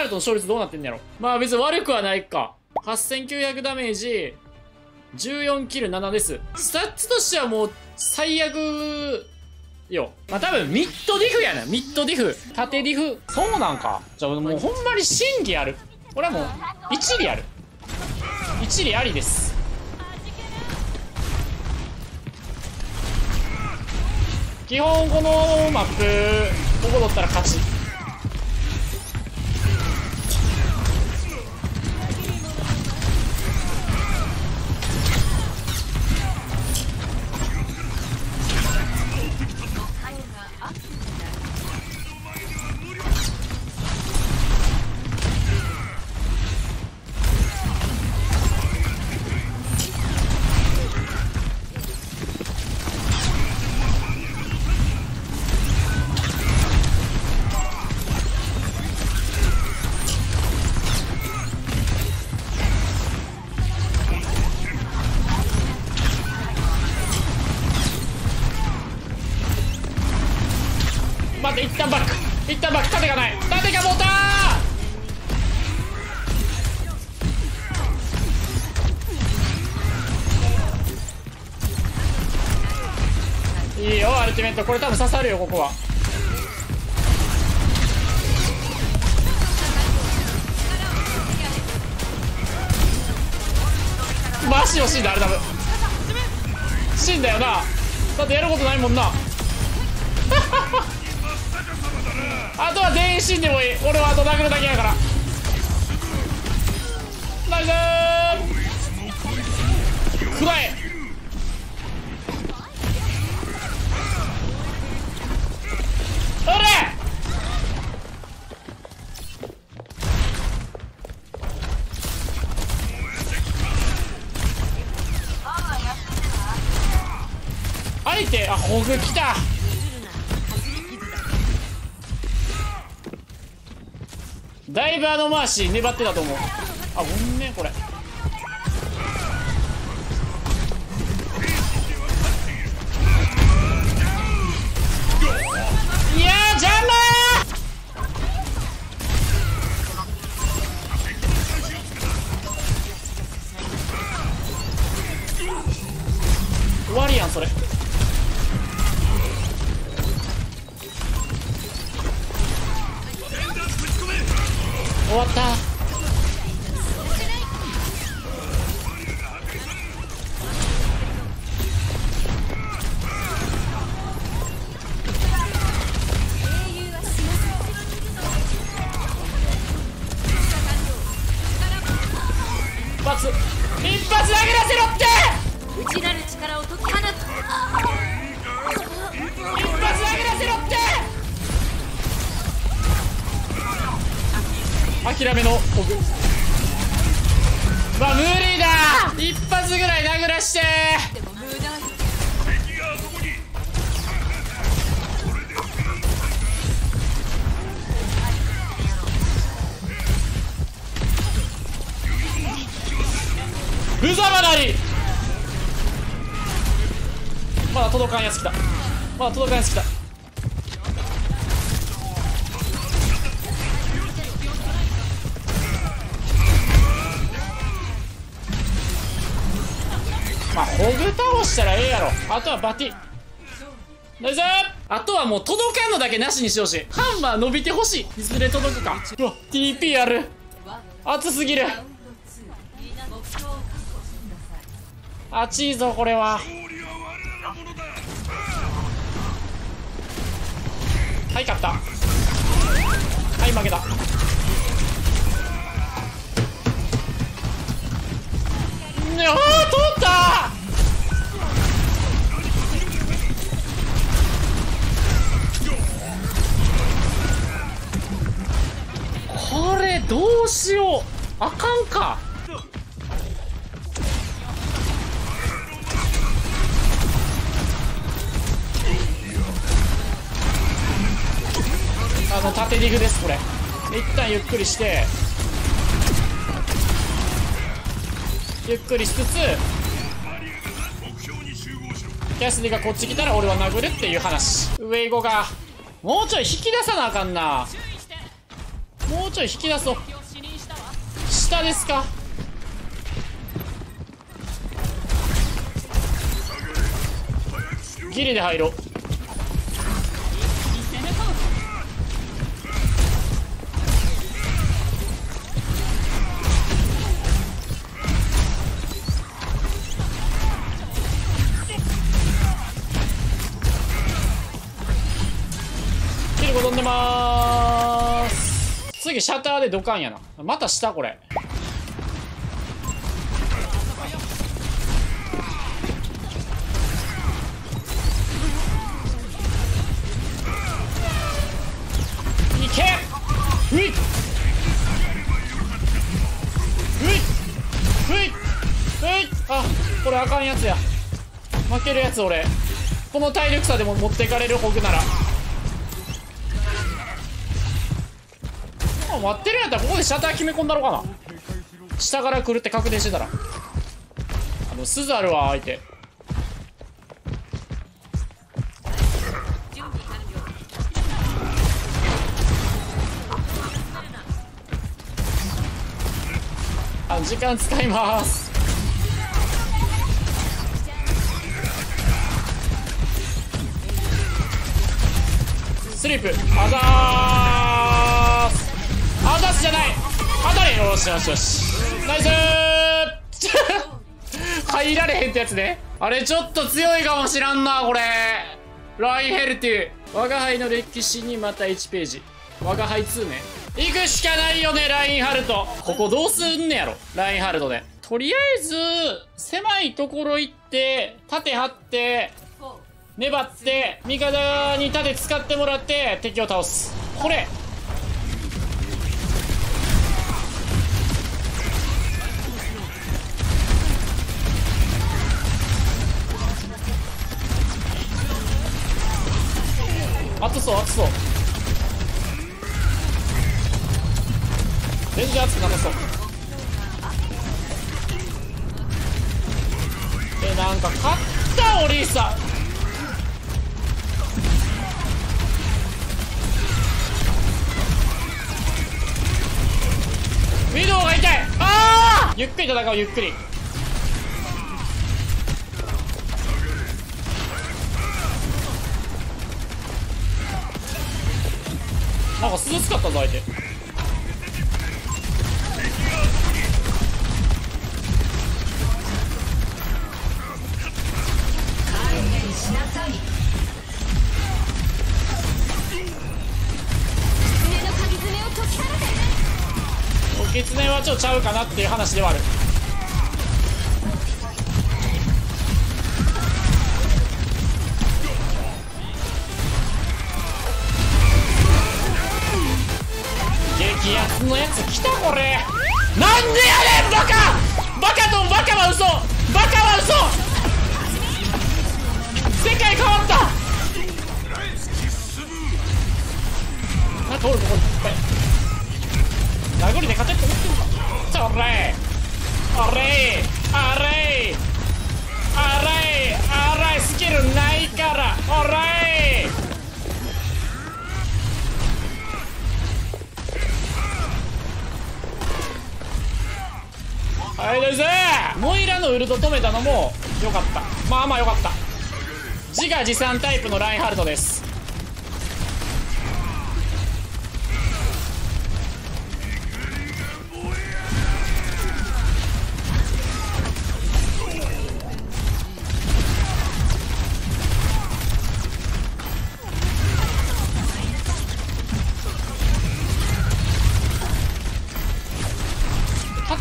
ナルトの勝率どうなってんのやろ。まあ別に悪くはないか。8900ダメージ、14キル7です。スタッツとしてはもう最悪よ。まあ多分ミッドディフやな。ミッドディフ。縦ディフ。そうなんか。じゃあもうほんまに真偽ある。俺はもう一理ある。一理ありです。基本このマップ、ここ取ったら勝ち。一旦バック、一旦バック、盾がない、盾が持たー。いいよアルティメット、これ多分刺さるよ。ここはマジ惜しいんだ。あれ多分死んだよな、だってやることないもんな。あとは全員死んでもいい。俺はあと殴るだけやから。ナイスー、食らえ。おれ相手、あ、ホグ来た。だいぶあのマーシー粘ってたと思う。あ、ごめんね、これいやー邪魔ー。終わりやんそれ。終わった。一発投げ出せろって。内なる力を解き放つ。一発投げ出せろって。諦めの僕、まあ無理だ。一発ぐらい殴らして。無様なり。まだ届かんやつ来た。まだ届かんやつ来た。まあ、ホグ倒したらええやろ。あとはバティナイス。あとはもう届かんのだけなしにしてほしい。ハンマー伸びてほしい。いずれ届くか。うわ TP ある。熱すぎる。熱いぞこれは。はい勝った。はい負けた。ああ通った。これどうしよう、あかんか。あの縦ディグですこれ。一旦ゆっくりして。ゆっくりしつつキャスティがこっち来たら俺は殴るっていう話。上行こうか。もうちょい引き出さなあかんな。もうちょい引き出そう。下ですか。ギリで入ろう。ギリ戻んでまーす。次シャッターでドカンやな。また下これ。ふいっふいっふいっ、あ、これあかんやつや。負けるやつ俺。この体力差でも持ってかれるホグなら。待ってるんやったらここでシャター決め込んだろうかな。下から来るって確定してたら。あのスザルは相手。時間使います。スリープあざーすじゃない、当たれ。よしよしよし、ナイスー入られへんってやつね。あれちょっと強いかもしらんなこれ。ライヘルティ、我が輩の歴史にまた1ページ。我が輩2ね。行くしかないよね、ラインハルト。ここどうすんねやろ、ラインハルトで。とりあえず、狭いところ行って、盾張って、粘って、味方に盾使ってもらって、敵を倒す。これ。熱そう、熱そう。全然熱くなさそう。なんか勝ったオリーサ。ウィドウが痛い。ああ、ゆっくり戦う、ゆっくり。なんか涼しかったぞ相手。キツネはちょっとちゃうかなっていう話ではある。激アツのやつ来たこれ。なんでやねん、バカバカとバカは嘘、バカは嘘。世界変わった。なんかおるここいっぱい。殴りで勝てって思ってるのか。それあれスキルないからあれ。はいです。モイラのウルト止めたのも良かった。まあまあ良かった。自画自賛タイプのラインハルトです。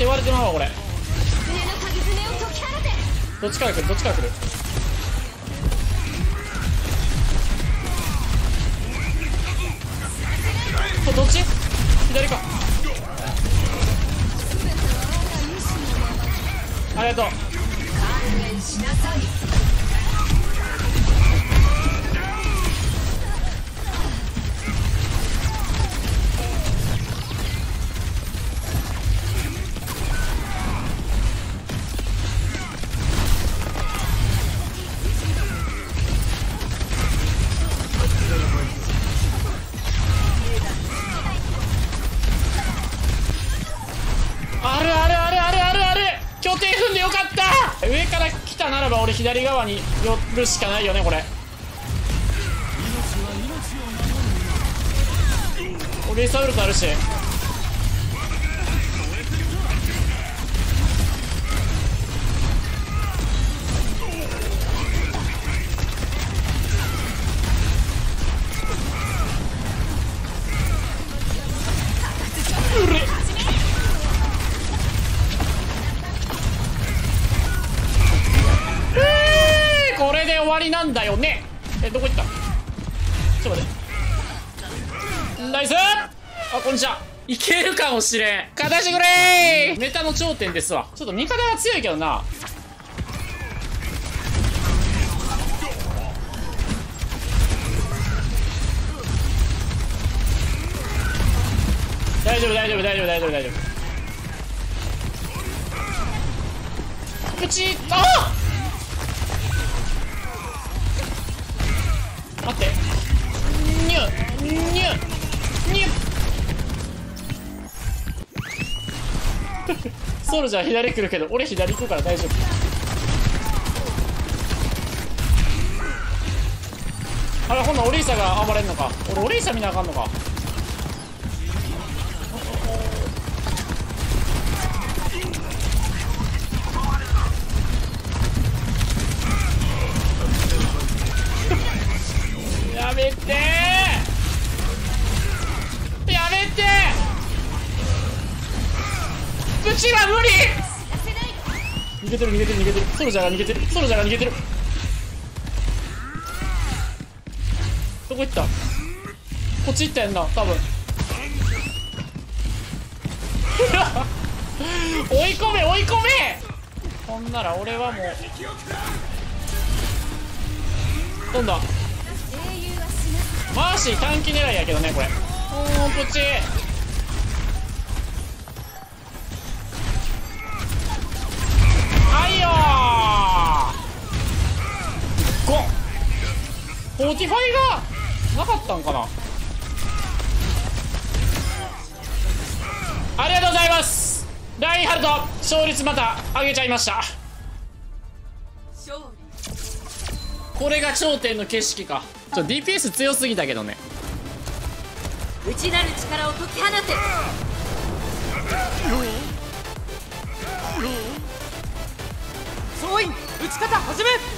割れてまうわこれ。どっちから来る、どっちから来る。どっち、左か。ありがとう。るんでよかった。上から来たならば俺左側に寄るしかないよねこれ。レイサウルスあるし、これで終わりなんだよね。え、どこ行った？ちょっと待って、ナイス。あ、こんにちは。いけるかもしれん。勝たしてくれー。メタの頂点ですわ。ちょっと味方が強いけどな。大丈夫大丈夫大丈夫大丈夫大丈夫。プチッ。あっ待って。ニュニュソルジャー左来るけど俺左行くから大丈夫。あれ、ほんなオリーサが暴れんのか。俺オリーサ見なあかんのか。やめてー、やめてー、うちは無理。逃げてる逃げてる逃げてる、ソルジャーが逃げてる、ソルジャーが逃げてる。どこ行った？こっち行ったやんな多分。追い込め追い込め。ほんなら俺はもうどんどんマーシー短期狙いやけどねこれ。おーこっちフォーティファイがなかったんかな。ありがとうございます、ラインハルト。勝率また上げちゃいました。これが頂点の景色か。ちょ DPS 強すぎたけどね。内なる力を解き放て。総員打ち方始め。